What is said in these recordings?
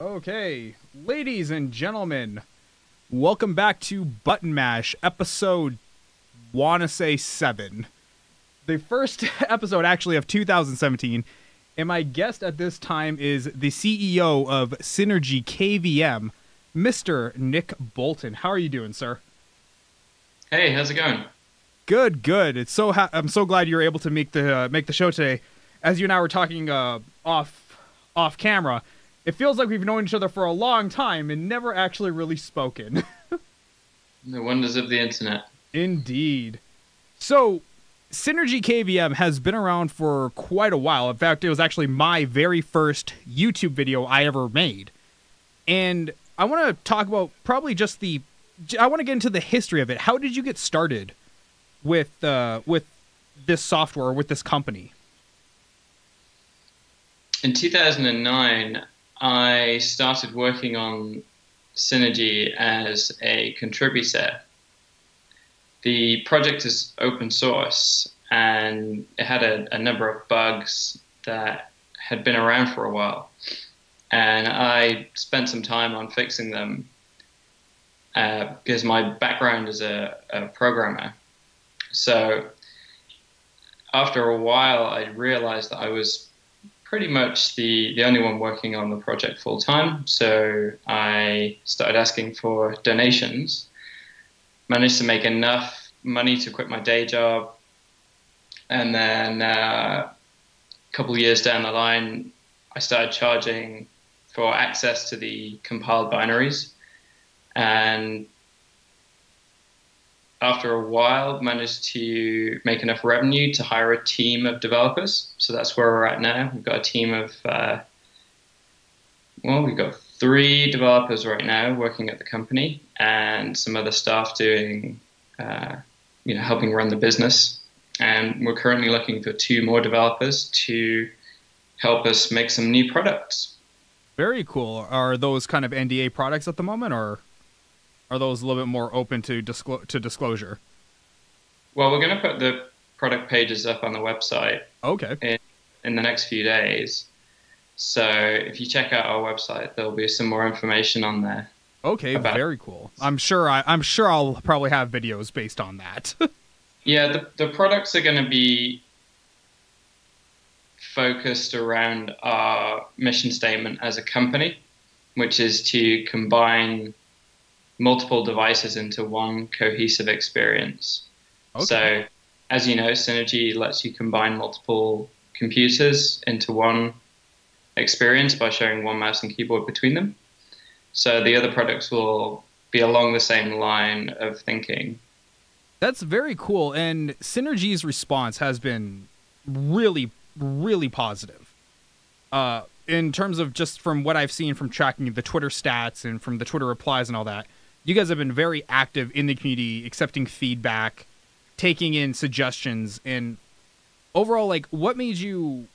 Okay, ladies and gentlemen, welcome back to Button Mash, episode, wanna say 7. The first episode, actually, of 2017, and my guest at this time is the CEO of Synergy KVM, Mr. Nick Bolton. How are you doing, sir? Hey, how's it going? Good, good. It's so I'm so glad you were able to make the show today. As you and I were talking off camera, it feels like we've known each other for a long time and never actually really spoken. The wonders of the internet. Indeed. So, Synergy KVM has been around for quite a while. In fact, it was actually my very first YouTube video I ever made. And I want to talk about probably just the... I want to get into the history of it. How did you get started with this software, with this company? In 2009, I started working on Synergy as a contributor. The project is open source, and it had a number of bugs that had been around for a while. And I spent some time on fixing them because my background is a programmer. So after a while, I realized that I was pretty much the only one working on the project full time. So I started asking for donations, managed to make enough money to quit my day job. And then a couple of years down the line, I started charging for access to the compiled binaries. And after a while, managed to make enough revenue to hire a team of developers. So that's where we're at now. We've got a team of, well, we've got 3 developers right now working at the company and some other staff doing, you know, helping run the business. And we're currently looking for 2 more developers to help us make some new products. Very cool. Are those kind of NDA products at the moment, or are those a little bit more open to disclosure? Well, we're going to put the product pages up on the website. Okay. In the next few days. So if you check out our website, there'll be some more information on there. Okay, very cool. I'm sure I'll probably have videos based on that. Yeah, the products are going to be focused around our mission statement as a company, which is to combine multiple devices into one cohesive experience. Okay. So, as you know, Synergy lets you combine multiple computers into one experience by sharing one mouse and keyboard between them. So the other products will be along the same line of thinking. That's very cool. And Synergy's response has been really, really positive. In terms of just from what I've seen from tracking the Twitter stats and from the Twitter replies and all that, you guys have been very active in the community, accepting feedback, taking in suggestions, and overall, like, what made you,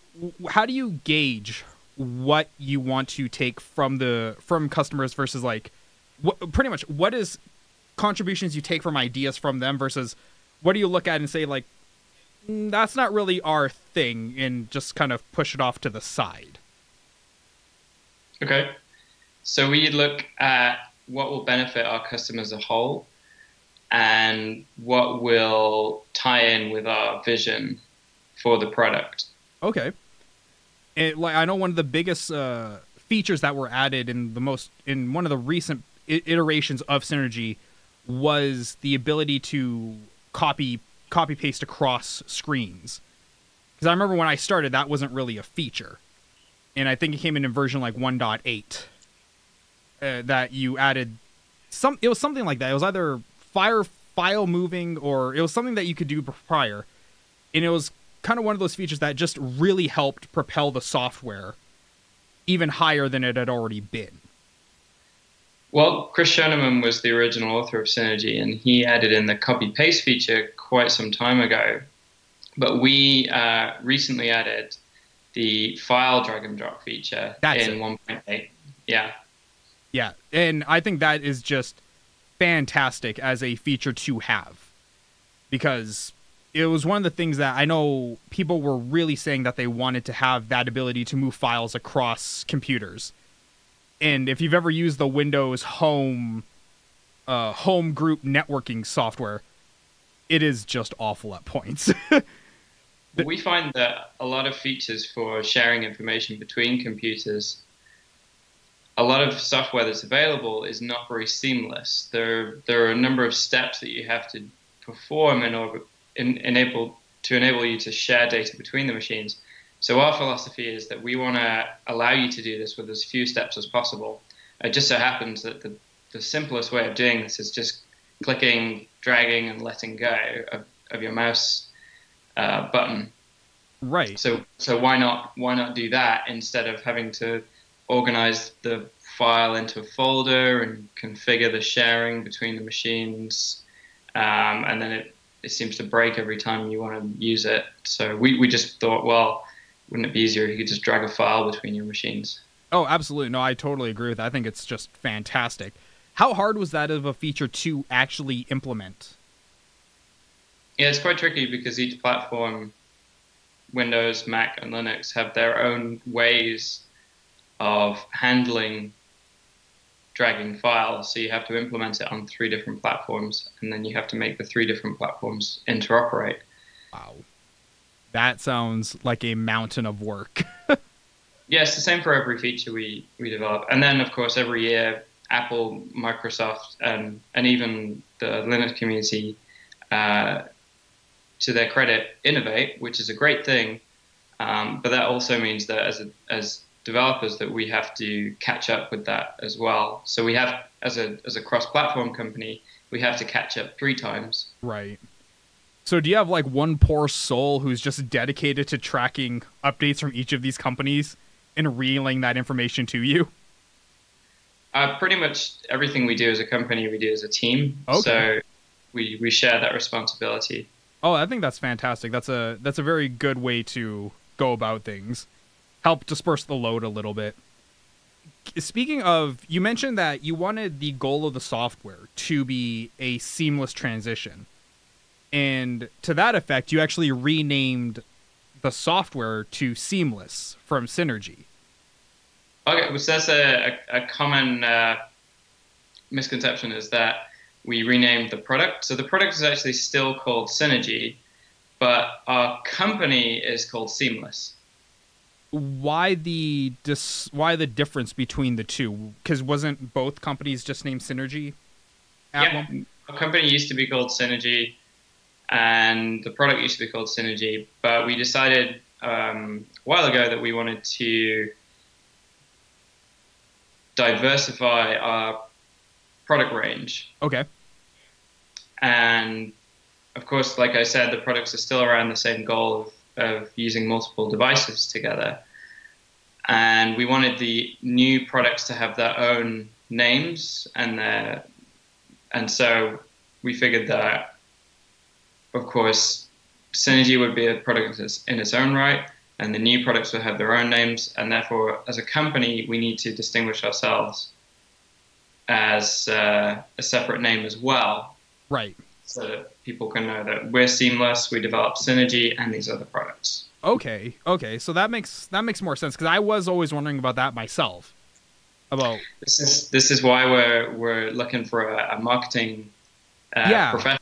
how do you gauge what you want to take from customers versus, like, pretty much what is contributions you take from ideas from them versus what do you look at and say, like, that's not really our thing, and just kind of push it off to the side? Okay. So we look at what will benefit our customers as a whole and what will tie in with our vision for the product. Okay. And, like, I know one of the biggest features that were added in one of the recent iterations of Synergy was the ability to copy paste across screens. Because I remember when I started, that wasn't really a feature. And I think it came in version like 1.8. That you added it was something like that. It was either file moving, or it was something that you could do prior, and it was kind of one of those features that just really helped propel the software even higher than it had already been. Well, Chris Schoenemann was the original author of Synergy, and he added in the copy paste feature quite some time ago, but we recently added the file drag and drop feature. That's in 1.8. Yeah. Yeah, and I think that is just fantastic as a feature to have, because it was one of the things that I know people were really saying that they wanted to have, that ability to move files across computers. And if you've ever used the Windows Home home group networking software, it is just awful at points. We find that a lot of features for sharing information between computers, a lot of software that's available is not very seamless. There are a number of steps that you have to perform in order to enable you to share data between the machines. So our philosophy is that we want to allow you to do this with as few steps as possible. It just so happens that the simplest way of doing this is just clicking, dragging, and letting go of your mouse button. Right. So why not do that instead of having to organize the file into a folder and configure the sharing between the machines, and then it seems to break every time you want to use it. So we just thought, well, wouldn't it be easier if you could just drag a file between your machines? Oh, absolutely. No, I totally agree with that. I think it's just fantastic. How hard was that of a feature to actually implement? Yeah, it's quite tricky because each platform, Windows, Mac, and Linux, have their own ways of handling dragging files, so you have to implement it on 3 different platforms, and then you have to make the 3 different platforms interoperate. Wow. That sounds like a mountain of work. Yeah, it's the same for every feature we develop. And then, of course, every year, Apple, Microsoft, and even the Linux community, to their credit, innovate, which is a great thing. But that also means that as developers that we have to catch up with that as well. So we have, as a cross-platform company, we have to catch up 3 times. Right. So do you have like one poor soul who's just dedicated to tracking updates from each of these companies and relaying that information to you? Pretty much everything we do as a company, we do as a team. Okay. So we share that responsibility. Oh, I think that's fantastic. That's a very good way to go about things. Help disperse the load a little bit. Speaking of, you mentioned that you wanted the goal of the software to be a seamless transition. And to that effect, you actually renamed the software to Seamless from Synergy. Okay, well, so that's a common misconception, is that we renamed the product. So the product is actually still called Synergy, but our company is called Seamless. Why the difference between the two? Because wasn't both companies just named Synergy? Yeah, our company used to be called Synergy, and the product used to be called Synergy. But we decided a while ago that we wanted to diversify our product range. Okay. And of course, like I said, the products are still around the same goal of using multiple devices together, and we wanted the new products to have their own names, and so we figured that, of course, Synergy would be a product in its own right, and the new products would have their own names, and therefore, as a company, we need to distinguish ourselves as a separate name as well. Right. So that people can know that we're Seamless, we develop Synergy, and these other products. Okay, okay, so that makes more sense, because I was always wondering about that myself. About this is why we're looking for a marketing professional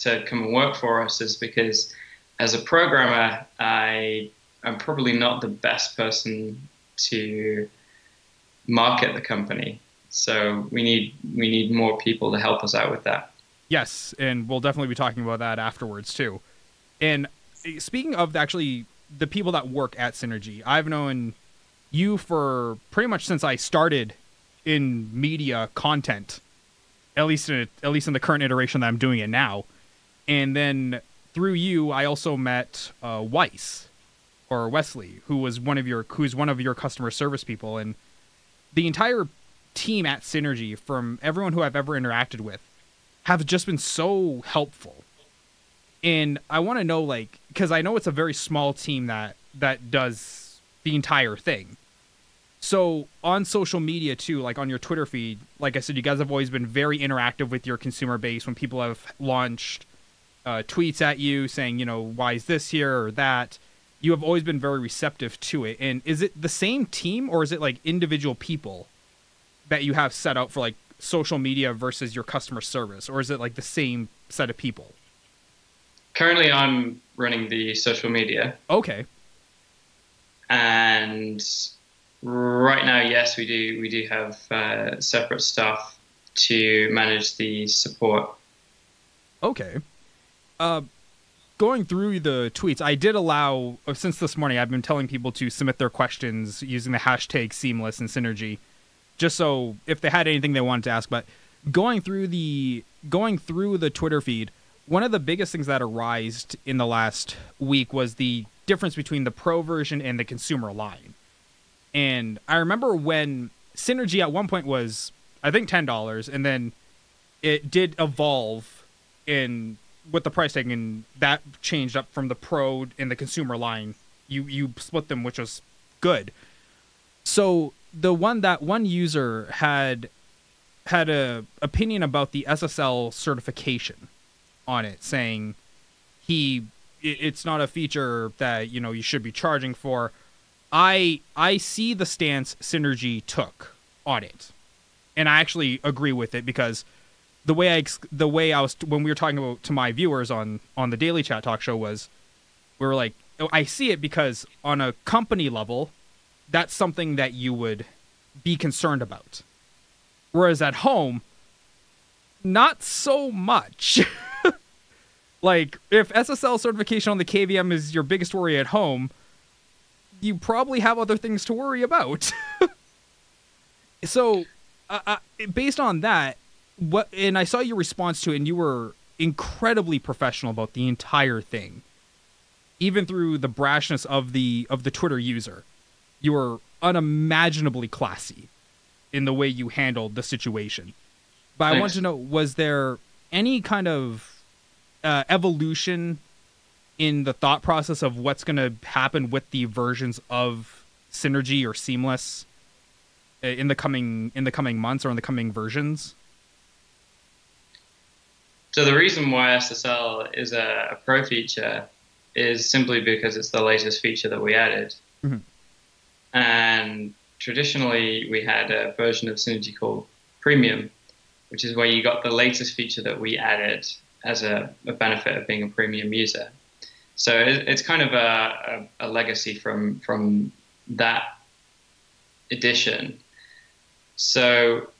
to come and work for us, is because as a programmer, I'm probably not the best person to market the company. So we need more people to help us out with that. Yes, and we'll definitely be talking about that afterwards, too. And speaking of actually the people that work at Synergy, I've known you for pretty much since I started in media content, at least in the current iteration that I'm doing it now. And then through you, I also met Weiss, or Wesley, who's one of your customer service people. And the entire team at Synergy, from everyone who I've ever interacted with, have just been so helpful. And I want to know, like, because I know it's a very small team that does the entire thing. So on social media too, like on your Twitter feed, like I said, you guys have always been very interactive with your consumer base when people have launched tweets at you saying, you know, why is this here or that? You have always been very receptive to it. And is it the same team, or is it like individual people that you have set out for like social media versus your customer service, or is it like the same set of people? Currently, I'm running the social media. Okay. And right now, yes, we do have separate staff to manage the support. Okay. Going through the tweets, I did allow, since this morning, I've been telling people to submit their questions using the hashtag Seamless and Synergy, just so if they had anything they wanted to ask. But going through the Twitter feed, one of the biggest things that arose in the last week was the difference between the pro version and the consumer line. And I remember when Synergy at one point was, I think, $10, and then it did evolve in with the price tag, and that changed up from the pro and the consumer line. You split them, which was good. So that one user had a opinion about the SSL certification on it, saying it's not a feature that, you know, you should be charging for. I see the stance Synergy took on it, and I actually agree with it, because the way I was, when we were talking about to my viewers on the Daily Chat Talk Show, was we were like, oh, I see it, because on a company level, that's something that you would be concerned about, whereas at home, not so much. Like, if SSL certification on the KVM is your biggest worry at home, you probably have other things to worry about. So, based on that, and I saw your response to it, and you were incredibly professional about the entire thing, even through the brashness of the Twitter user. You were unimaginably classy in the way you handled the situation. But thanks. I want to know, was there any kind of evolution in the thought process of what's going to happen with the versions of Synergy or Seamless in the coming months or in the coming versions? So the reason why SSL is a pro feature is simply because it's the latest feature that we added. Mm-hmm. And traditionally, we had a version of Synergy called Premium, which is where you got the latest feature that we added as a benefit of being a premium user. So it's kind of a legacy from that edition. So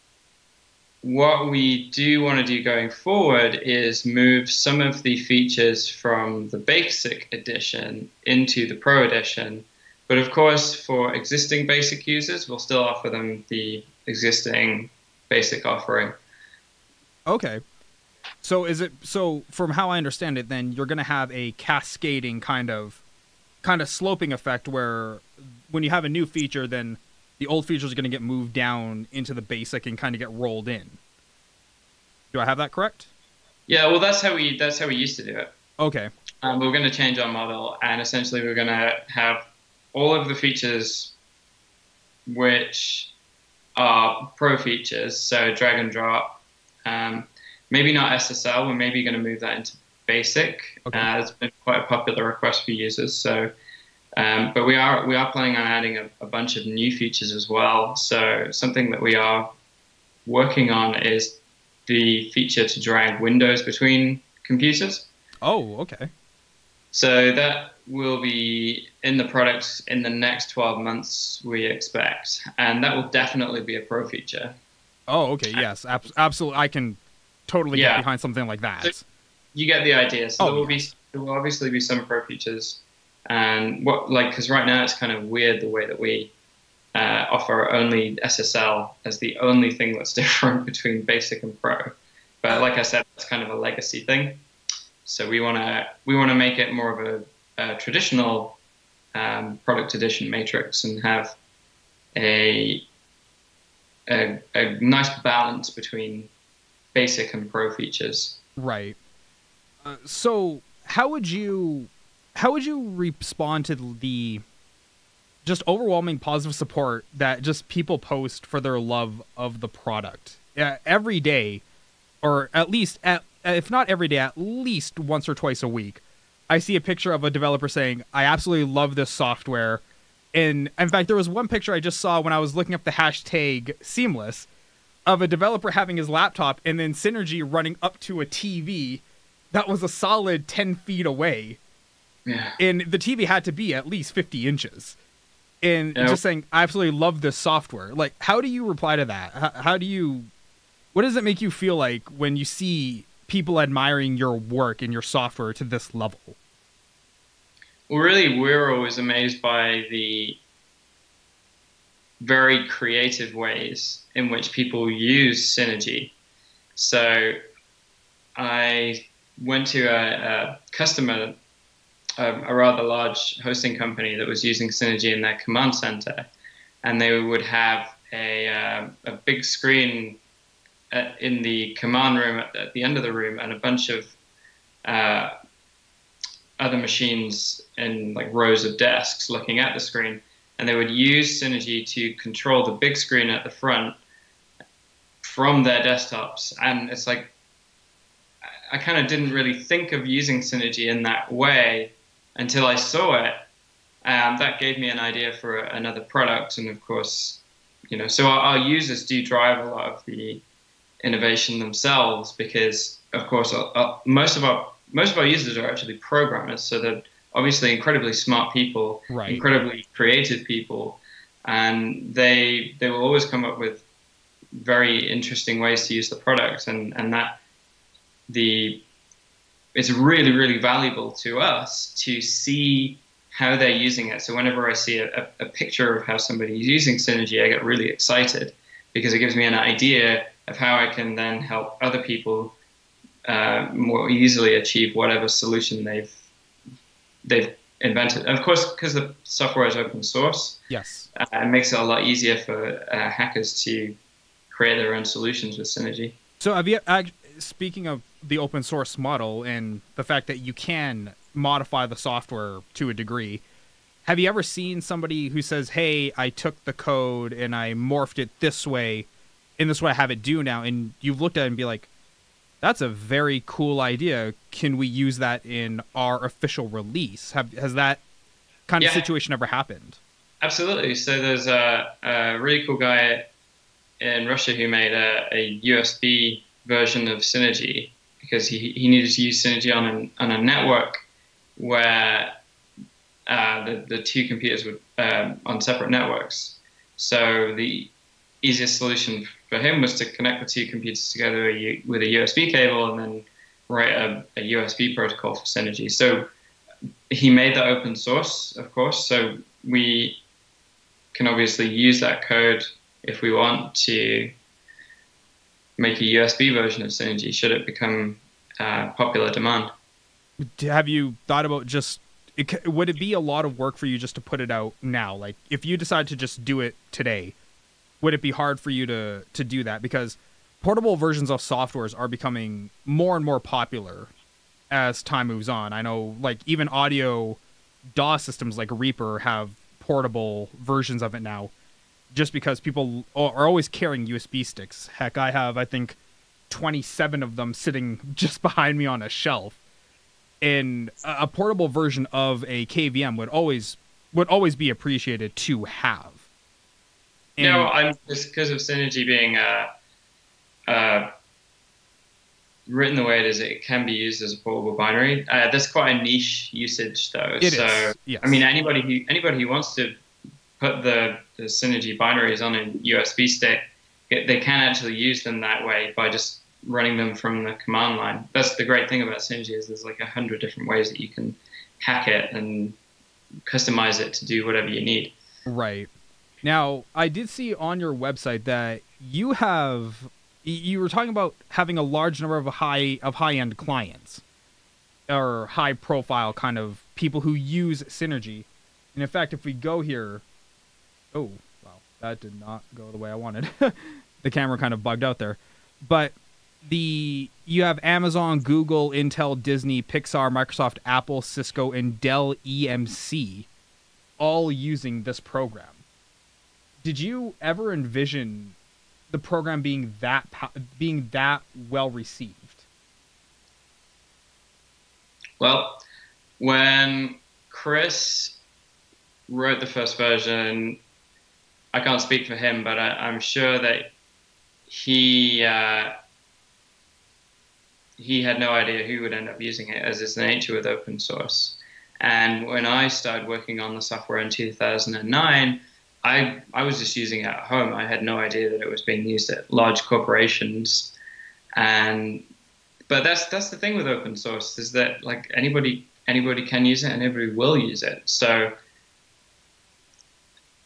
what we do want to do going forward is move some of the features from the basic edition into the pro edition. But of course, for existing basic users, we'll still offer them the existing basic offering. Okay. So from how I understand it, then you're going to have a cascading kind of sloping effect, where when you have a new feature, then the old features are going to get moved down into the basic and kind of get rolled in. Do I have that correct? Yeah, well, that's how we used to do it. Okay. We're going to change our model, and essentially we're going to have all of the features which are pro features, so drag and drop. Maybe not SSL, we're maybe going to move that into basic. Okay. It's been quite a popular request for users. So, but we are planning on adding a bunch of new features as well. So something that we are working on is the feature to drag windows between computers. Oh, okay. So that will be in the product in the next 12 months, we expect. And that will definitely be a pro feature. Oh, okay, yes, absolutely. I can totally get behind something like that. So you get the idea. So there will obviously be some pro features, and because right now it's kind of weird the way that we offer only SSL as the only thing that's different between basic and pro. But like I said, that's kind of a legacy thing. So we want to make it more of a traditional product edition matrix and have a nice balance between basic and pro features. Right. So how would you respond to the just overwhelming positive support that just people post for their love of the product every day, or at least if not every day, at least once or twice a week? I see a picture of a developer saying, I absolutely love this software. And in fact, there was one picture I just saw when I was looking up the hashtag Seamless. of a developer having his laptop and then Synergy running up to a TV that was a solid 10 feet away. Yeah. And the TV had to be at least 50 inches. And just saying, I absolutely love this software. Like, how do you reply to that? How do you, what does it make you feel like when you see people admiring your work and your software to this level? Well, really, we're always amazed by the very creative ways in which people use Synergy. So I went to a customer, a rather large hosting company that was using Synergy in their command center, and they would have a big screen in the command room at the end of the room, and a bunch of other machines in like rows of desks looking at the screen. And they would use Synergy to control the big screen at the front from their desktops. And it's like, I kind of didn't really think of using Synergy in that way until I saw it. That gave me an idea for another product. And of course, you know, so our users do drive a lot of the innovation themselves, because of course, most of our users are actually programmers. So that, obviously, incredibly smart people, right, incredibly creative people, and they will always come up with very interesting ways to use the product, and that it's really, really valuable to us to see how they're using it. So whenever I see a picture of how somebody's using Synergy, I get really excited, because it gives me an idea of how I can then help other people more easily achieve whatever solution they've invented. Of course, because the software is open source, yes, it makes it a lot easier for hackers to create their own solutions with Synergy. So have you, speaking of the open source model and the fact that you can modify the software to a degree, have you ever seen somebody who says, hey, I took the code and I morphed it this way, and this is what I have it do now, and you've looked at it and be like, that's a very cool idea. Can we use that in our official release? Has that kind of situation ever happened? Absolutely. So there's a really cool guy in Russia who made a USB version of Synergy, because he needed to use Synergy on a network where the two computers were on separate networks. So the easiest solution for him was to connect the two computers together with a USB cable and then write a USB protocol for Synergy. So he made that open source, of course, so we can obviously use that code if we want to make a USB version of Synergy, should it become popular demand. Have you thought about just, would it be a lot of work for you just to put it out now? Like, if you decide to just do it today, would it be hard for you to do that? Because portable versions of softwares are becoming more and more popular as time moves on. I know, like, even audio DAW systems like Reaper have portable versions of it now, just because people are always carrying USB sticks. Heck, I have, I think, 27 of them sitting just behind me on a shelf. And a portable version of a KVM would always be appreciated to have. No, I'm just, because of Synergy being written the way it is, it can be used as a portable binary. That's quite a niche usage, though. It is. Yes. I mean, anybody who wants to put the Synergy binaries on a USB stick, they can actually use them that way by just running them from the command line. That's the great thing about Synergy, is there's like 100 different ways that you can hack it and customize it to do whatever you need. Right. Now, I did see on your website that you were talking about having a large number of high-end clients, or high-profile kind of people who use Synergy. And in fact, if we go here, oh, wow, that did not go the way I wanted. The camera kind of bugged out there. But you have Amazon, Google, Intel, Disney, Pixar, Microsoft, Apple, Cisco, and Dell EMC all using this program. Did you ever envision the program being that well received? Well, when Chris wrote the first version, I can't speak for him, but I'm sure that he had no idea who would end up using it, as is the nature with open source. And when I started working on the software in 2009, I was just using it at home. I had no idea that it was being used at large corporations. But that's the thing with open source, is that like anybody can use it and everybody will use it. So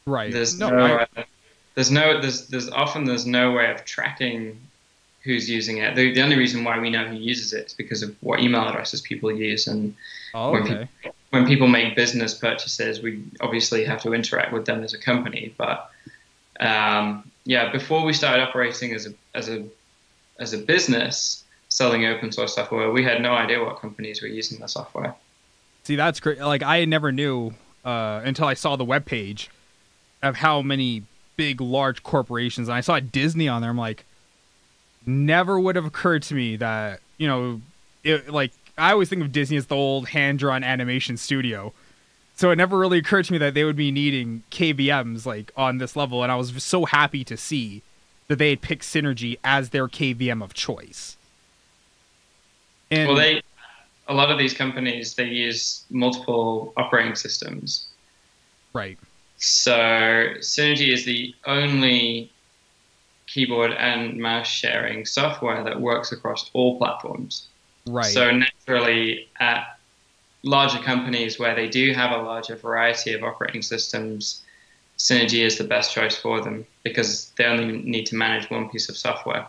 right. There's no way of tracking who's using it. The only reason why we know who uses it is because of what email addresses people use. And when people make business purchases, we obviously have to interact with them as a company. But yeah, before we started operating as a business selling open source software, we had no idea what companies were using the software. See, that's great. Like, I never knew until I saw the webpage of how many big, large corporations, and I saw Disney on there. I'm like, never would have occurred to me that, you know, like, I always think of Disney as the old hand-drawn animation studio. So it never really occurred to me that they would be needing KVMs, like, on this level. And I was so happy to see that they had picked Synergy as their KVM of choice. And well, a lot of these companies, they use multiple operating systems. Right. So Synergy is the only keyboard and mouse sharing software that works across all platforms. Right. So naturally, at larger companies where they do have a larger variety of operating systems, Synergy is the best choice for them because they only need to manage one piece of software.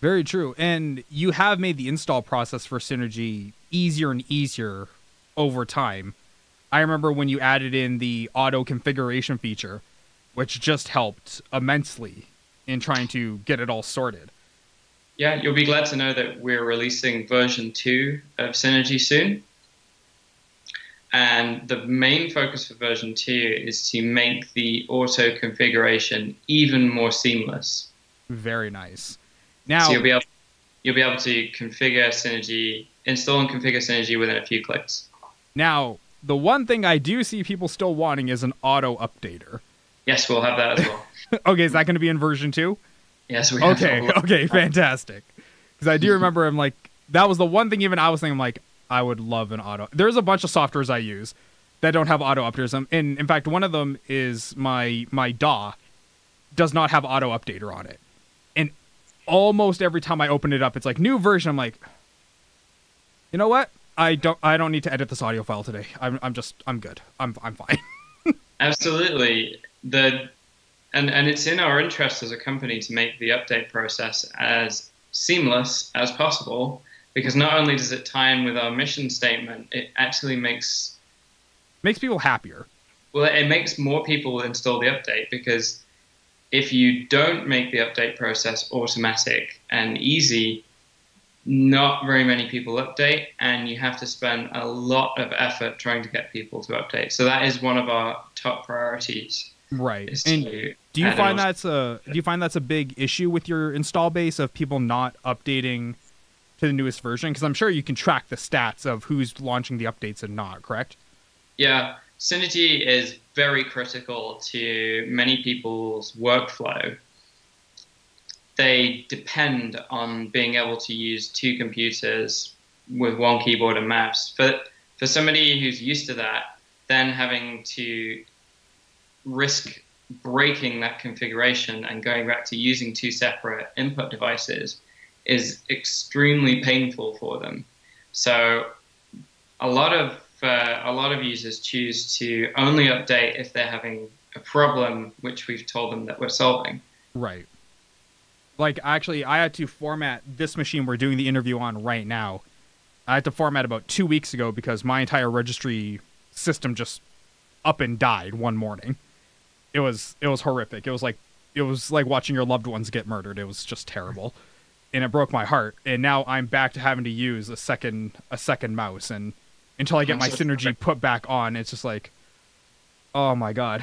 Very true. And you have made the install process for Synergy easier and easier over time. I remember when you added in the auto configuration feature, which just helped immensely in trying to get it all sorted. Yeah, you'll be glad to know that we're releasing version 2 of Synergy soon. And the main focus for version 2 is to make the auto configuration even more seamless. Very nice. Now, so you'll be able to configure Synergy, install and configure Synergy within a few clicks. Now, the one thing I do see people still wanting is an auto updater. Yes, we'll have that as well. Okay, is that going to be in version 2? Yes, we have. Okay, fantastic. Because I do remember, I'm like, that was the one thing even I was thinking, I'm like, I would love an auto. There's a bunch of softwares I use that don't have auto updaters. And in fact, one of them is my DAW does not have auto updater on it. And almost every time I open it up, it's like new version. I'm like, you know what? I don't need to edit this audio file today. I'm good. I'm fine. Absolutely. And it's in our interest as a company to make the update process as seamless as possible, because not only does it tie in with our mission statement, it actually makes people happier. Well, it makes more people install the update, because if you don't make the update process automatic and easy, not very many people update, and you have to spend a lot of effort trying to get people to update. So that is one of our top priorities. Right. And do you find that's a big issue with your install base of people not updating to the newest version? Because I'm sure you can track the stats of who's launching the updates and not, correct? Yeah. Synergy is very critical to many people's workflow. They depend on being able to use two computers with one keyboard and mouse. For somebody who's used to that, then having to risk breaking that configuration and going back to using two separate input devices is extremely painful for them. So a lot of users choose to only update if they're having a problem which we've told them that we're solving. Right. Like, actually, I had to format this machine we're doing the interview on right now. I had to format about 2 weeks ago because my entire registry system just up and died one morning. It was horrific. It was like watching your loved ones get murdered. It was just terrible, and it broke my heart. And now I'm back to having to use a second mouse, and until I get my Synergy put back on, it's just like, oh my god,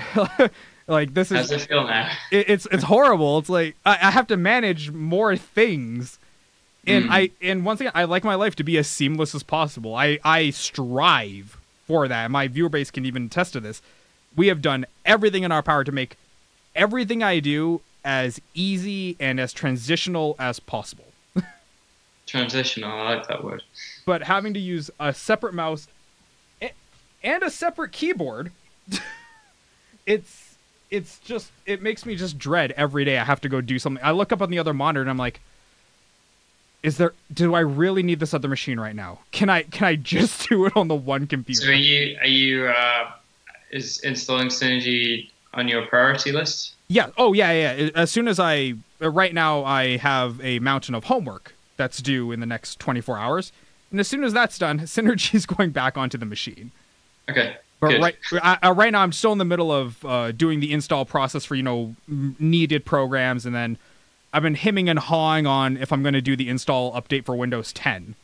like this is. How's it feel now? It's horrible. It's like I have to manage more things, and once again, I like my life to be as seamless as possible. I strive for that. My viewer base can even attest to this. We have done everything in our power to make everything I do as easy and as transitional as possible. Transitional, I like that word. But having to use a separate mouse and a separate keyboard, it's just, it makes me just dread every day I have to go do something. I look up on the other monitor and I'm like, do I really need this other machine right now? Can I just do it on the one computer? So is installing Synergy on your priority list? Yeah. Oh yeah, yeah. As soon as right now I have a mountain of homework that's due in the next 24 hours. And as soon as that's done, Synergy is going back onto the machine. Okay. But right now I'm still in the middle of doing the install process for, you know, needed programs. And then I've been hemming and hawing on if I'm going to do the install update for Windows 10,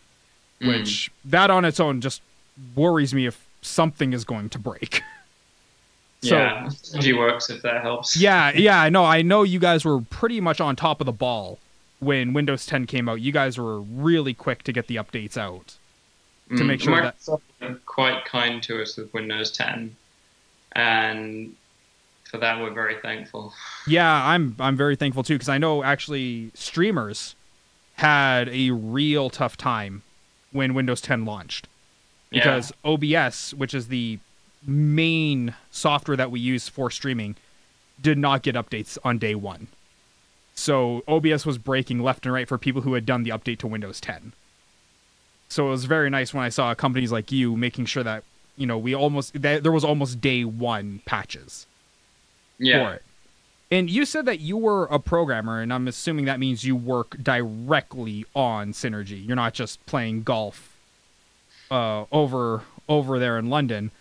which that on its own just worries me if something is going to break. So, yeah, Synergy works if that helps. Yeah, yeah, I know. I know you guys were pretty much on top of the ball when Windows 10 came out. You guys were really quick to get the updates out to make sure Microsoft were quite kind to us with Windows 10, and for that we're very thankful. Yeah, I'm very thankful too, because I know actually streamers had a real tough time when Windows 10 launched, because OBS, which is the main software that we use for streaming, did not get updates on day one. So OBS was breaking left and right for people who had done the update to Windows 10. So it was very nice when I saw companies like you making sure that, you know, there was almost day one patches for it. And you said that you were a programmer, and I'm assuming that means you work directly on Synergy. You're not just playing golf over there in London.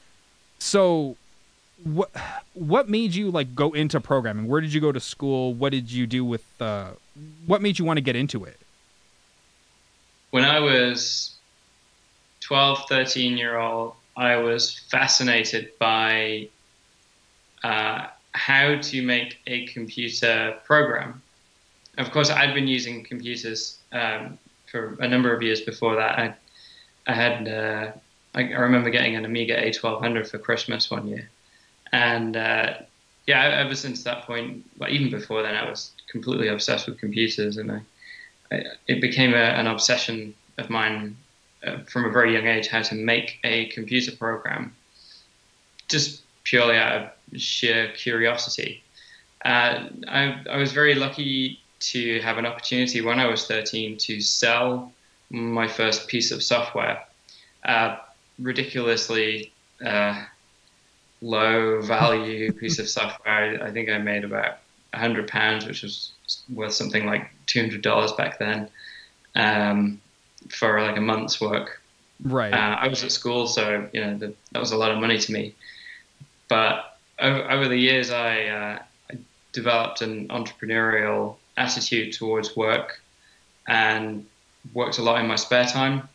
So what made you like go into programming? Where did you go to school? What did you do with what made you want to get into it? When I was 12, 13-year-old, I was fascinated by how to make a computer program. Of course, I'd been using computers for a number of years before that. I remember getting an Amiga A1200 for Christmas one year. And yeah, ever since that point, well, even before then, I was completely obsessed with computers. And it became an obsession of mine from a very young age, how to make a computer program, just purely out of sheer curiosity. I was very lucky to have an opportunity when I was 13 to sell my first piece of software. Ridiculously low value piece of software. I think I made about £100, which was worth something like $200 back then, for like a month's work. Right. I was at school, so you know that was a lot of money to me. But over the years, I developed an entrepreneurial attitude towards work, and worked a lot in my spare time.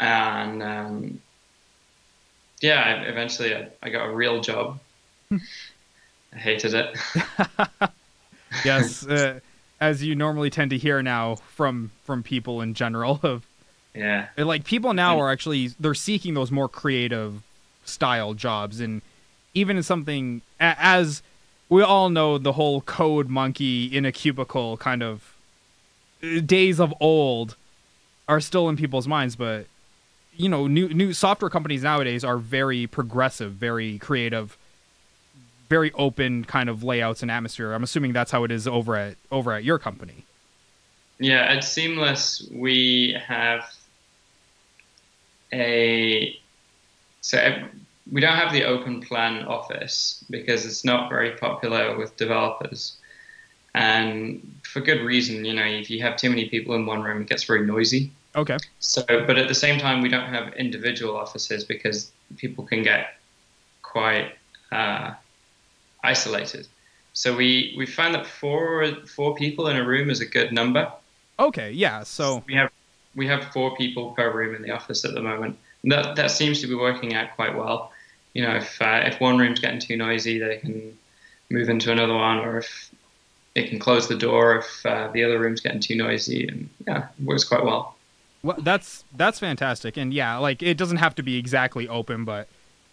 And yeah, eventually I got a real job. I hated it. Yes, as you normally tend to hear now from people in general. Yeah. Like, people now are actually, they're seeking those more creative style jobs. And even in something, as we all know, the whole code monkey in a cubicle kind of days of old are still in people's minds, but you know, new software companies nowadays are very progressive, very creative, very open kind of layouts and atmosphere. I'm assuming that's how it is over at your company. Yeah, at Seamless we have we don't have the open plan office because it's not very popular with developers, and for good reason. You know, if you have too many people in one room, it gets very noisy. Okay. So, but at the same time, we don't have individual offices because people can get quite isolated. So we found that four people in a room is a good number. Okay, yeah. So we have four people per room in the office at the moment. And that seems to be working out quite well. You know, if one room's getting too noisy, they can move into another one, or if it can close the door if the other room's getting too noisy, and yeah, it works quite well. Well, that's fantastic. And yeah, like, it doesn't have to be exactly open, but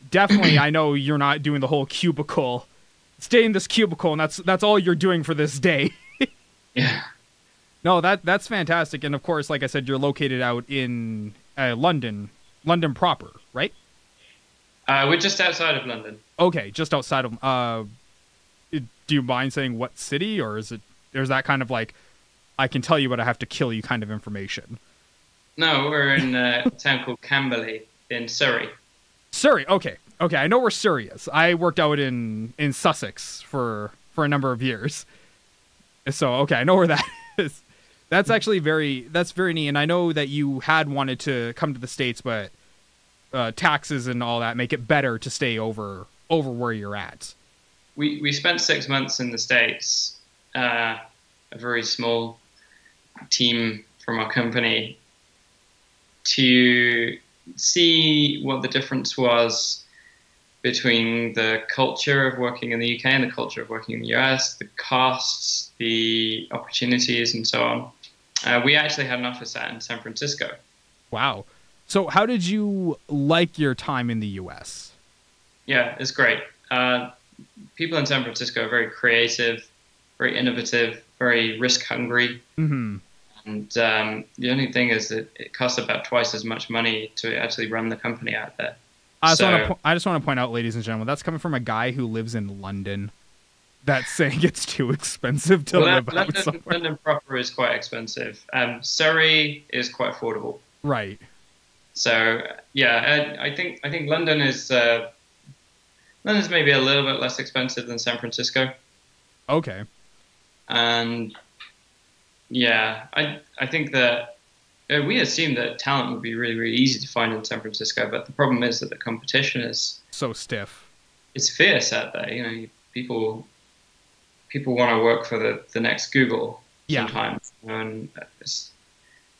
definitely I know you're not doing the whole cubicle stay in this cubicle, and that's all you're doing for this day. Yeah. No, that's fantastic. And of course, like I said, you're located out in London proper, right? We're just outside of London. Okay, just outside of. Do you mind saying what city, or is it? There's that kind of like, I can tell you, but I have to kill you kind of information. No, we're in a town called Camberley in Surrey. Surrey, okay, okay. I know where Surrey is. I worked out in Sussex for a number of years, so okay, I know where that is. That's actually very neat, and I know that you had wanted to come to the States, but taxes and all that make it better to stay over where you're at. We spent 6 months in the States. A very small team from our company, to see what the difference was between the culture of working in the UK and the culture of working in the US, the costs, the opportunities, and so on. We actually had an office out in San Francisco. Wow. So how did you like your time in the US? Yeah, it's great. People in San Francisco are very creative, very innovative, very risk-hungry. Mm-hmm. And the only thing is that it costs about twice as much money to actually run the company out there. I just want to point out, ladies and gentlemen, that's coming from a guy who lives in London. That's saying it's too expensive to live out somewhere. London proper is quite expensive. Surrey is quite affordable. Right. So yeah, I think London's maybe a little bit less expensive than San Francisco. Okay. And yeah, I think that we assumed that talent would be really, really easy to find in San Francisco, but the problem is that the competition is so stiff. It's fierce out there. You know, people want to work for the next Google sometimes, and it's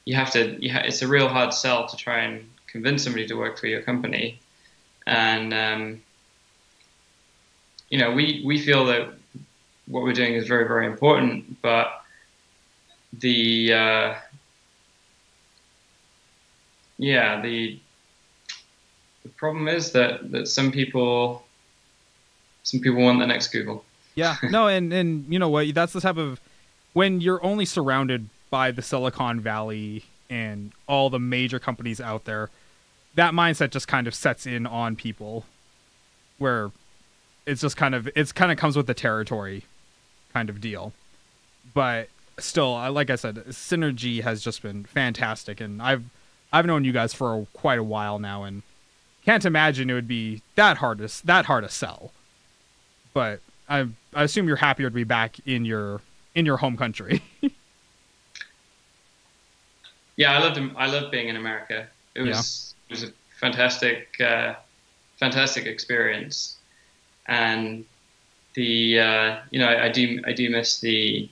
a real hard sell to try and convince somebody to work for your company. And you know, we feel that what we're doing is very, very important, but the problem is that some people want the next Google. Yeah, no, and you know what? That's the type of, when you're only surrounded by the Silicon Valley and all the major companies out there, that mindset just kind of sets in on people, where it's just kind of comes with the territory, kind of deal, but. Still, like I said, Synergy has just been fantastic, and I've known you guys for quite a while now, and can't imagine it would be that hard to sell. But I assume you're happier to be back in your home country. Yeah, I loved being in America. It was a fantastic experience, and the you know, I do miss the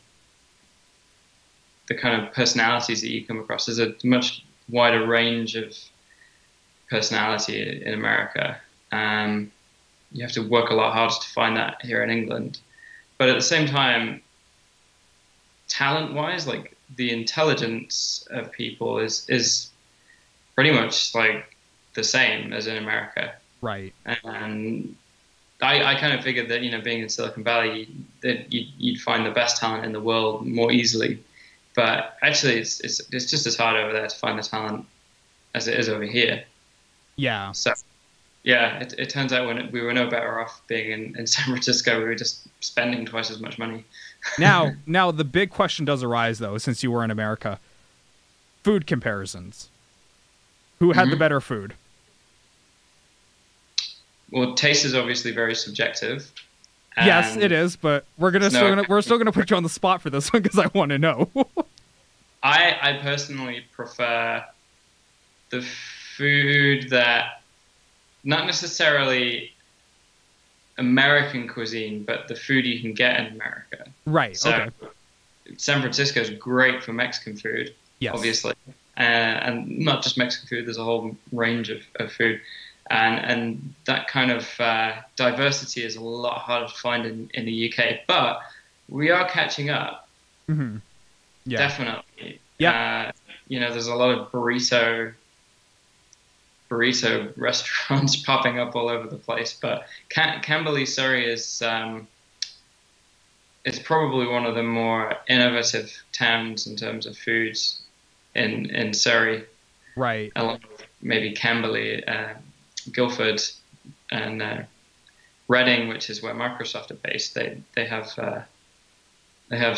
kind of personalities that you come across. There's a much wider range of personality in America. You have to work a lot harder to find that here in England. But at the same time, talent-wise, like the intelligence of people is pretty much like the same as in America. Right. And I kind of figured that, you know, being in Silicon Valley, that you'd find the best talent in the world more easily. But actually, it's just as hard over there to find the talent as it is over here. Yeah. So, yeah, it turns out we were no better off being in San Francisco. We were just spending twice as much money. Now the big question does arise, though, since you were in America. Food comparisons. Who had the better food? Well, taste is obviously very subjective. Yes, it is, but we're still gonna put you on the spot for this one because I want to know. I personally prefer the food that, not necessarily American cuisine, but the food you can get in America. Right. So okay. San Francisco is great for Mexican food, yes, obviously, and not just Mexican food. There's a whole range of food. And that kind of diversity is a lot harder to find in the UK, but we are catching up. Mm-hmm. Yeah. Definitely. Yeah. You know, there's a lot of burrito restaurants popping up all over the place, but Camberley, Surrey is it's probably one of the more innovative towns in terms of foods in Surrey. Right. Along with maybe Camberley, Guildford, and Reading, which is where Microsoft are based. They have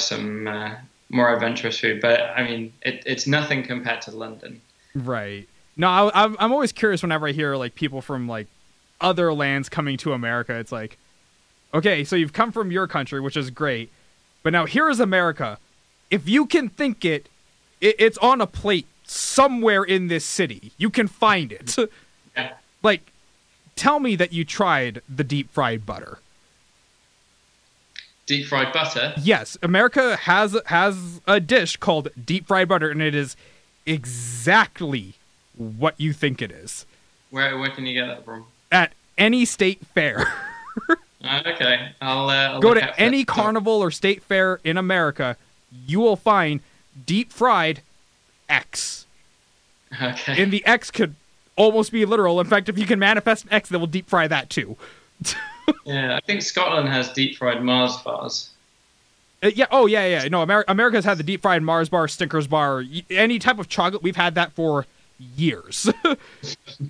some more adventurous food, but I mean it's nothing compared to London. Right. No, I'm always curious whenever I hear like people from like other lands coming to America. It's like, okay, so you've come from your country, which is great, but now here is America. If you can think it's on a plate somewhere in this city. You can find it. Yeah. Like, tell me that you tried the deep fried butter. Deep fried butter? Yes, America has a dish called deep fried butter, and it is exactly what you think it is. Where can you get that from? At any state fair. Okay, I'll go to any carnival or state fair in America. You will find deep fried X. Okay. And the X could almost be literal. In fact, if you can manifest an X, they will deep fry that too. Yeah, I think Scotland has deep fried Mars bars. Yeah. Oh, yeah. No, America's had the deep fried Mars bar, Snickers bar, any type of chocolate. We've had that for years.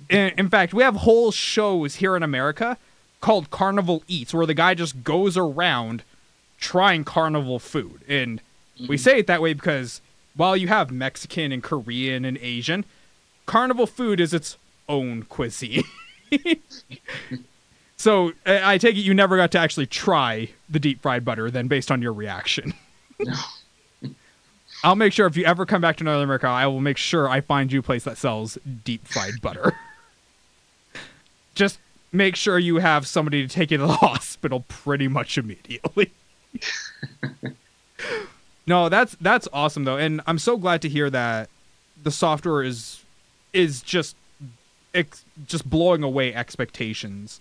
In fact, we have whole shows here in America called Carnival Eats, where the guy just goes around trying carnival food. And we say it that way because while you have Mexican and Korean and Asian, carnival food is its own cuisine. So I take it you never got to actually try the deep fried butter then, based on your reaction. No. I'll make sure if you ever come back to Northern America, I will make sure I find you a place that sells deep fried butter. Just make sure you have somebody to take you to the hospital pretty much immediately. No, that's awesome though. And I'm so glad to hear that the software is just blowing away expectations.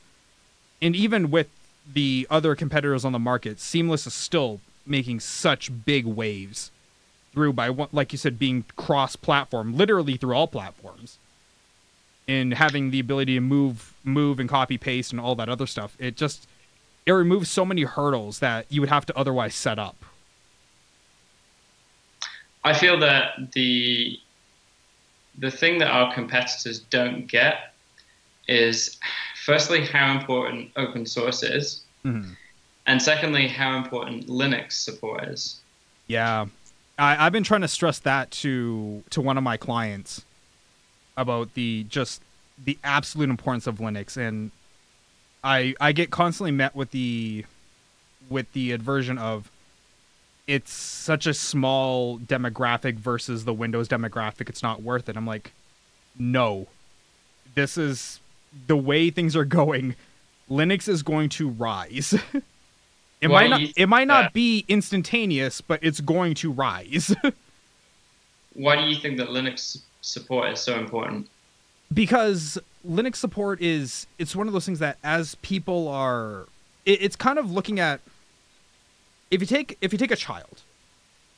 And even with the other competitors on the market, Seamless is still making such big waves through by, like you said, being cross-platform, literally through all platforms, and having the ability to move and copy-paste and all that other stuff. It removes so many hurdles that you would have to otherwise set up. I feel that the thing that our competitors don't get is, firstly, how important open source is, and secondly, how important Linux support is. Yeah, I've been trying to stress that to one of my clients about the absolute importance of Linux, and I get constantly met with the aversion of, it's such a small demographic versus the Windows demographic, it's not worth it. I'm like, no, this is the way things are going. Linux is going to rise. It might not be instantaneous, but it's going to rise. Why do you think that Linux support is so important? Because Linux support it's one of those things that as people are, it's kind of looking at, if you take a child,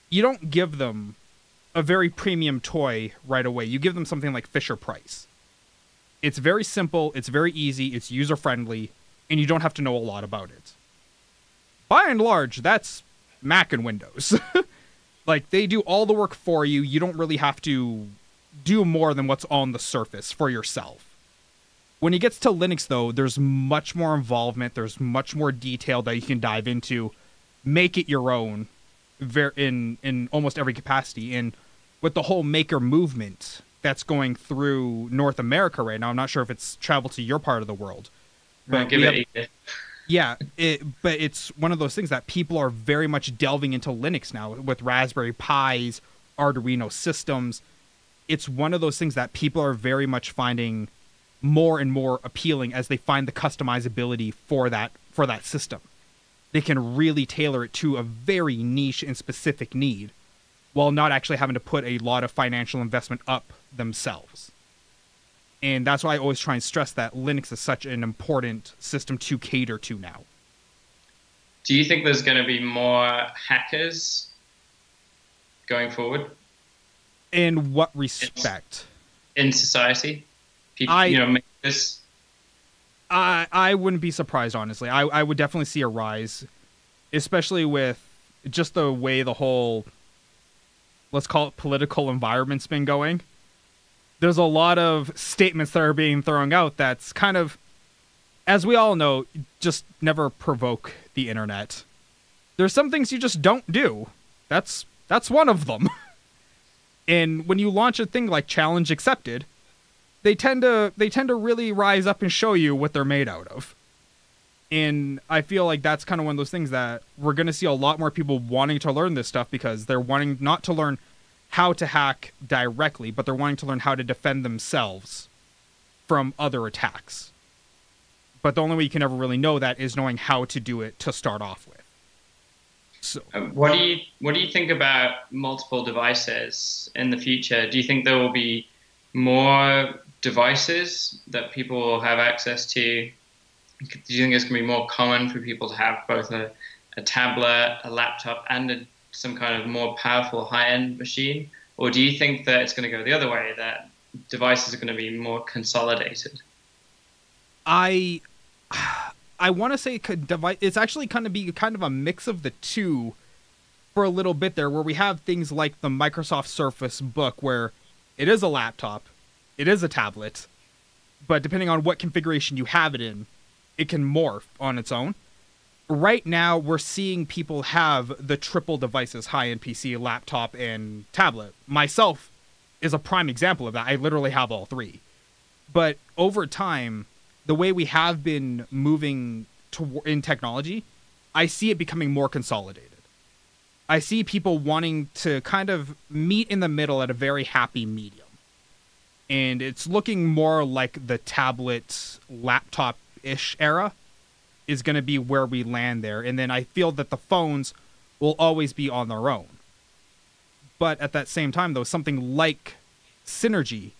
you don't give them a very premium toy right away. You give them something like Fisher-Price. It's very simple, it's very easy, it's user-friendly, and you don't have to know a lot about it. By and large, that's Mac and Windows. Like, they do all the work for you. You don't really have to do more than what's on the surface for yourself. When it gets to Linux, though, there's much more involvement. There's much more detail that you can dive into. Make it your own in almost every capacity. And with the whole maker movement that's going through North America right now, I'm not sure if it's traveled to your part of the world. But but it's one of those things that people are very much delving into Linux now with Raspberry Pis, Arduino systems. It's one of those things that people are very much finding more and more appealing as they find the customizability for that system. They can really tailor it to a very niche and specific need while not actually having to put a lot of financial investment up themselves. And that's why I always try and stress that Linux is such an important system to cater to now. Do you think there's going to be more hackers going forward? In what respect? In society? People, make this... I wouldn't be surprised, honestly. I would definitely see a rise. especially with just the way the whole, let's call it, political environment's been going, there's a lot of statements that are being thrown out that's kind of, as we all know, just never provoke the internet. There's some things you just don't do. That's one of them. And when you launch a thing like Challenge Accepted, they tend to really rise up and show you what they're made out of. And I feel like that's kind of one of those things that we're going to see a lot more people wanting to learn this stuff, because they're wanting not to learn how to hack directly, but they're wanting to learn how to defend themselves from other attacks. But the only way you can ever really know that is knowing how to do it to start off with. So, what do you think about multiple devices in the future? Do you think there will be more devices that people will have access to? Do you think it's going to be more common for people to have both a tablet, a laptop, and some kind of more powerful high-end machine? Or do you think that it's going to go the other way, that devices are going to be more consolidated? I want to say it's actually going to be kind of a mix of the two for a little bit there, where we have things like the Microsoft Surface Book, where it is a laptop, it is a tablet, but depending on what configuration you have it in, it can morph on its own. Right now, we're seeing people have the triple devices, high-end PC, laptop, and tablet. Myself is a prime example of that. I literally have all three. But over time, the way we have been moving in technology, I see it becoming more consolidated. I see people wanting to kind of meet in the middle at a very happy medium. And it's looking more like the tablet, laptop-ish era is going to be where we land there. And then I feel that the phones will always be on their own. But at that same time, though, something like Synergy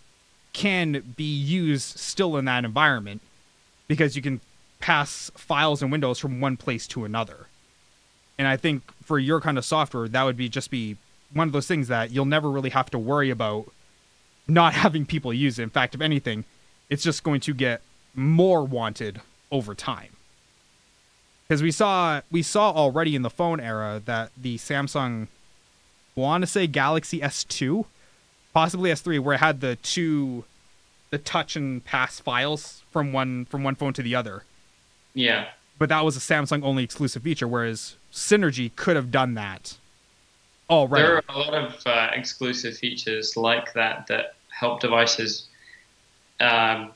can be used still in that environment, because you can pass files and windows from one place to another. And I think for your kind of software, that would be just be one of those things that you'll never really have to worry about not having people use it. In fact, if anything, it's just going to get more wanted over time. Because we saw already in the phone era that the Samsung, I want to say Galaxy S2, possibly S3, where it had the touch and pass files from one phone to the other. Yeah. But that was a Samsung only exclusive feature, whereas Synergy could have done that already. There are a lot of exclusive features like that help devices, help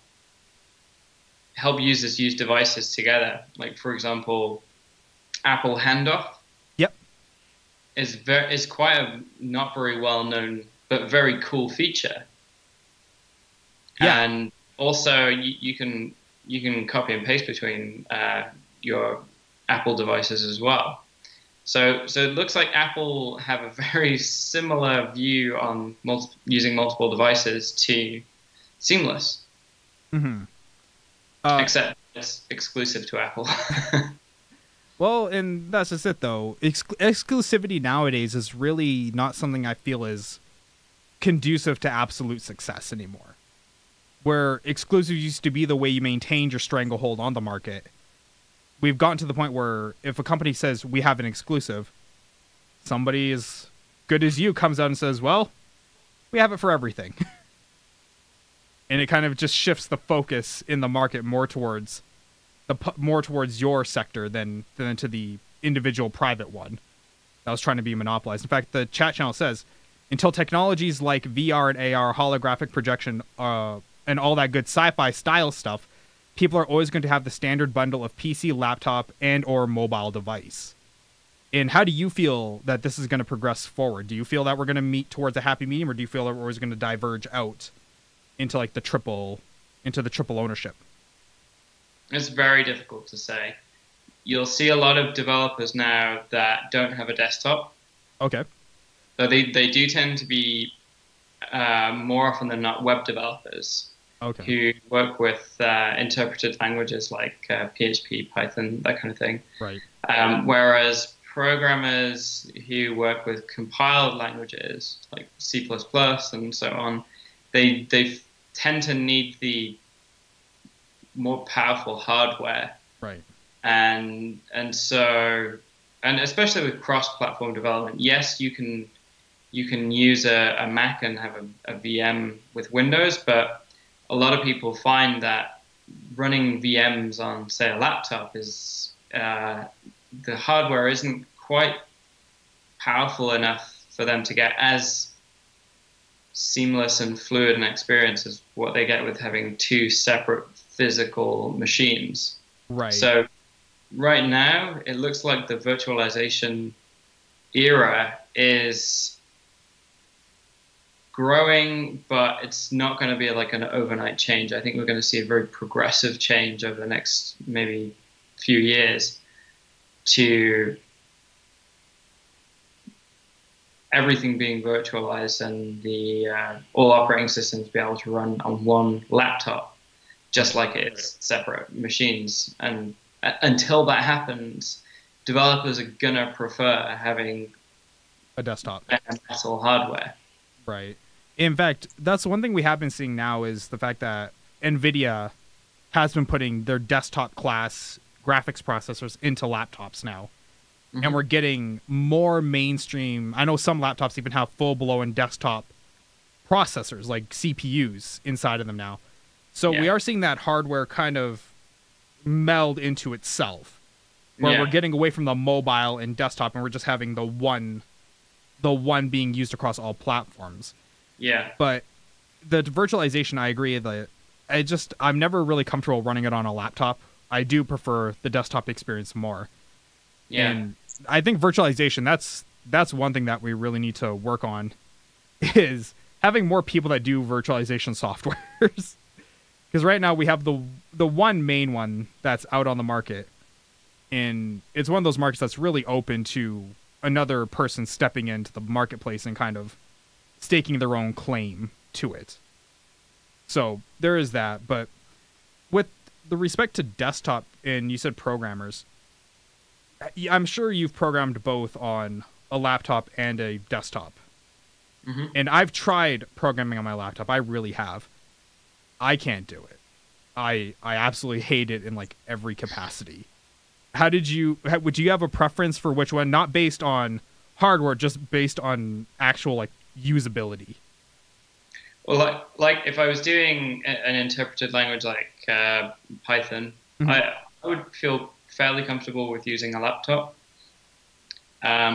users use devices together. Like, for example, Apple Handoff. Yep. Is quite a not very well known but very cool feature. Yeah. And also you can copy and paste between your Apple devices as well. So it looks like Apple have a very similar view on using multiple devices to Seamless. Mm-hmm. Except it's exclusive to Apple. Well, and that's just it, though. Exclusivity nowadays is really not something I feel is conducive to absolute success anymore, where exclusives used to be the way you maintained your stranglehold on the market. We've gotten to the point where if a company says we have an exclusive, somebody as good as you comes out and says, well, we have it for everything. And it kind of just shifts the focus in the market more towards your sector than to the individual private one that was trying to be monopolized. In fact, the chat channel says, until technologies like VR and AR, holographic projection, and all that good sci-fi style stuff, people are always going to have the standard bundle of PC, laptop, and or mobile device. And how do you feel that this is going to progress forward? Do you feel that we're going to meet towards a happy medium, or do you feel that we're always going to diverge out into like the triple ownership? It's very difficult to say. You'll see a lot of developers now that don't have a desktop. Okay. So they do tend to be more often than not web developers. Okay. Who work with interpreted languages like PHP, Python, that kind of thing. Right. Whereas programmers who work with compiled languages like C++ and so on, they tend to need the more powerful hardware. Right. And so and especially with cross-platform development, yes, you can use a Mac and have a VM with Windows, but a lot of people find that running VMs on, say, a laptop is the hardware isn't quite powerful enough for them to get as seamless and fluid an experience as what they get with having two separate physical machines. Right. So right now, it looks like the virtualization era is growing, but it's not going to be like an overnight change. I think we're going to see a very progressive change over the next maybe few years to everything being virtualized and the all operating systems be able to run on one laptop, just like it's separate machines. And until that happens, developers are going to prefer having a desktop metal hardware. Right. In fact, that's one thing we have been seeing now is the fact that NVIDIA has been putting their desktop class graphics processors into laptops now. Mm-hmm. And we're getting more mainstream. I know some laptops even have full-blown desktop processors, like CPUs, inside of them now. So we are seeing that hardware kind of meld into itself, where we're getting away from the mobile and desktop, and we're just having the one being used across all platforms. Yeah. But the virtualization, I agree that I'm never really comfortable running it on a laptop. I do prefer the desktop experience more. Yeah. And I think virtualization, that's one thing that we really need to work on, is having more people that do virtualization softwares. Because right now we have the one main one that's out on the market, and it's one of those markets that's really open to another person stepping into the marketplace and kind of staking their own claim to it. So there is that. But with the respect to desktop, and you said programmers, I'm sure you've programmed both on a laptop and a desktop. Mm-hmm. And I've tried programming on my laptop. I really have. I can't do it. I absolutely hate it in like every capacity. Would you have a preference for which one? Not based on hardware, just based on actual like usability. Well, like if I was doing an interpreted language like Python, mm-hmm. I would feel fairly comfortable with using a laptop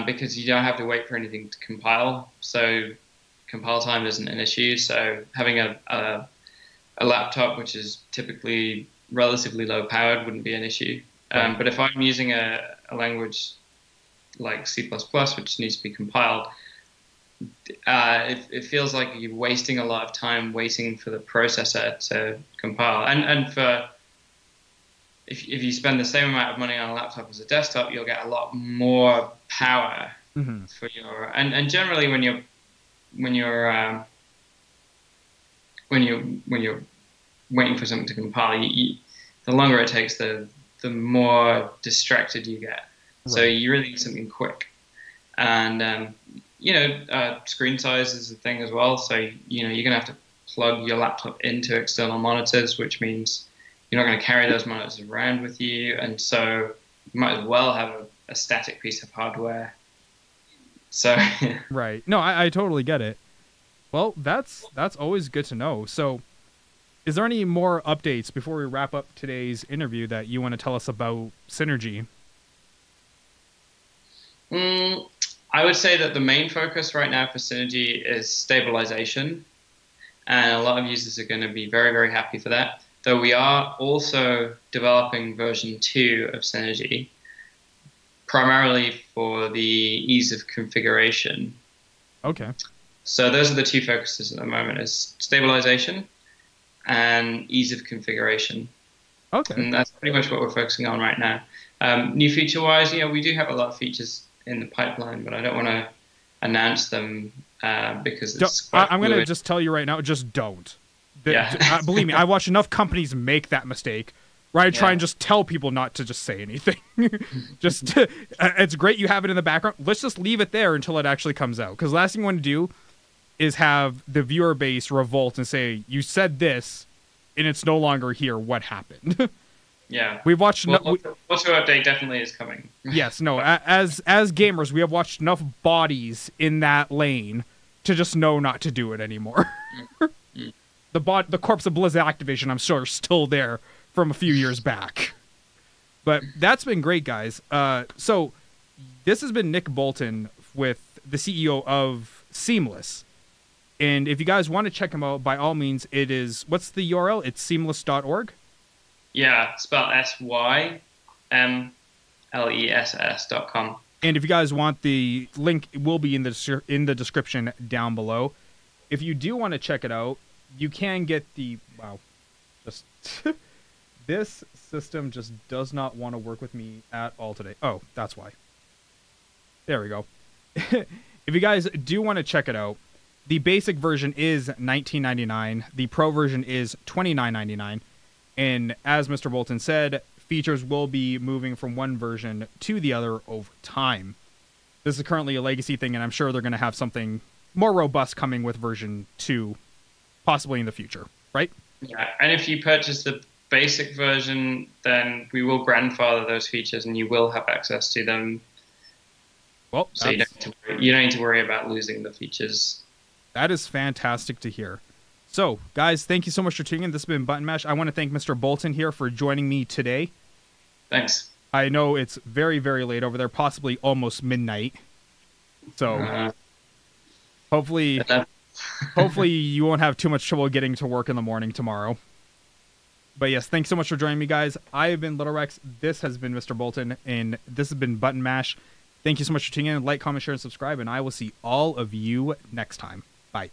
because you don't have to wait for anything to compile. So compile time isn't an issue. So having a laptop, which is typically relatively low powered, wouldn't be an issue. But if I'm using a language like C++, which needs to be compiled, it feels like you're wasting a lot of time waiting for the processor to compile. And for if you spend the same amount of money on a laptop as a desktop, you'll get a lot more power mm-hmm. for your. And generally, when you're waiting for something to compile, the longer it takes, the more distracted you get. Right. So you really need something quick. And, screen size is a thing as well. So, you're going to have to plug your laptop into external monitors, which means you're not going to carry those monitors around with you. And so you might as well have a static piece of hardware. So, right. No, I totally get it. Well, that's always good to know. So, is there any more updates before we wrap up today's interview that you want to tell us about Synergy? I would say that the main focus right now for Synergy is stabilization, and a lot of users are going to be very, very happy for that. Though we are also developing version 2 of Synergy, primarily for the ease of configuration. Okay. So those are the two focuses at the moment, is stabilization and ease of configuration. Okay. And that's pretty much what we're focusing on right now. New feature-wise, we do have a lot of features in the pipeline, but I don't want to announce them because it's quite I'm going to just tell you right now, just don't. Believe me, I watch enough companies make that mistake, where I try and just tell people not to just say anything. It's great you have it in the background. Let's just leave it there until it actually comes out, because the last thing you want to do is have the viewer base revolt and say, you said this, and it's no longer here. What happened? Yeah, we've watched. What's your update definitely is coming. Yes, no. As gamers, we have watched enough bodies in that lane to just know not to do it anymore. The corpse of Blizzard Activision, I'm sure, is still there from a few years back. But that's been great, guys. So this has been Nick Bolton, with the CEO of Seamless. And if you guys want to check him out, by all means, it is... What's the URL? It's seamless.org? Yeah, spelled SYMLESS.com. And if you guys want the link, it will be in the description down below. If you do want to check it out, you can get the... Wow. Just... This system just does not want to work with me at all today. Oh, that's why. There we go. If you guys do want to check it out, the basic version is $19.99. The pro version is $29.99. And as Mr. Bolton said, features will be moving from one version to the other over time. This is currently a legacy thing, and I'm sure they're going to have something more robust coming with version 2, possibly in the future, right? Yeah, and if you purchase the basic version, then we will grandfather those features and you will have access to them. Well, so you don't need to worry about losing the features. That is fantastic to hear. So, guys, thank you so much for tuning in. This has been Button Mash. I want to thank Mr. Bolton here for joining me today. Thanks. I know it's very, very late over there, possibly almost midnight. So hopefully, hopefully you won't have too much trouble getting to work in the morning tomorrow. But yes, thanks so much for joining me, guys. I have been Little Rex. This has been Mr. Bolton, and this has been Button Mash. Thank you so much for tuning in. Like, comment, share, and subscribe, and I will see all of you next time. Bye.